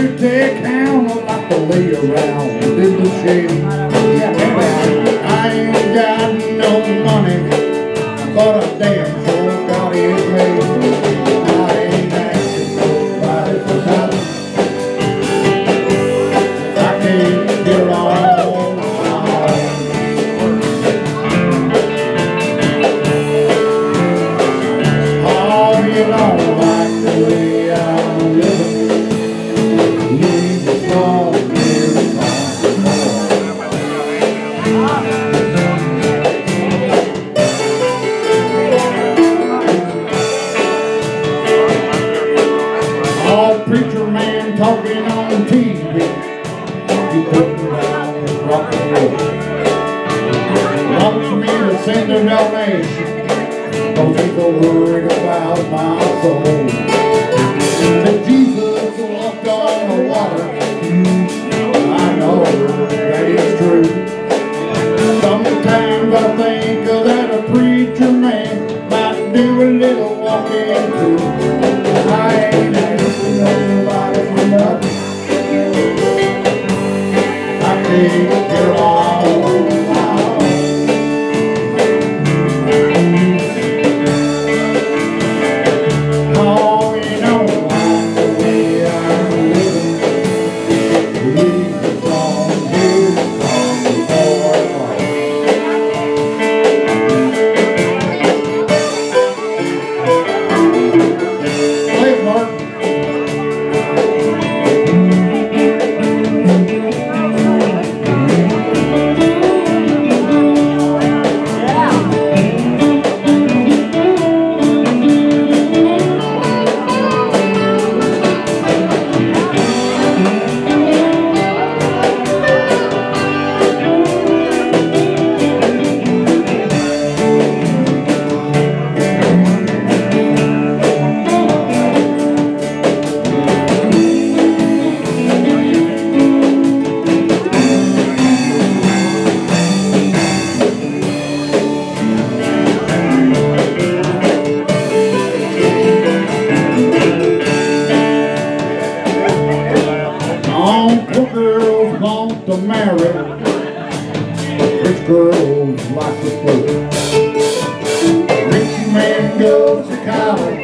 big tech hound, I like to lay around in the shade. I ain't got no money, but I damn sure got it made. I ain't asking nobody for nothing. I can't get along on my own. Oh, you know I like the way I'm living. Talking on TV, you couldn't rock and roll. Wants me to send a donation, don't think a word about my soul. If Jesus walked on the water, I know that it's true. Sometimes I think that a preacher man might do a little walking through. You're all out. Oh, you know I like the way I'm living. Leave the song here from before. Play it, Mark. To marry, rich girls like to flirt. Rich man goes to college,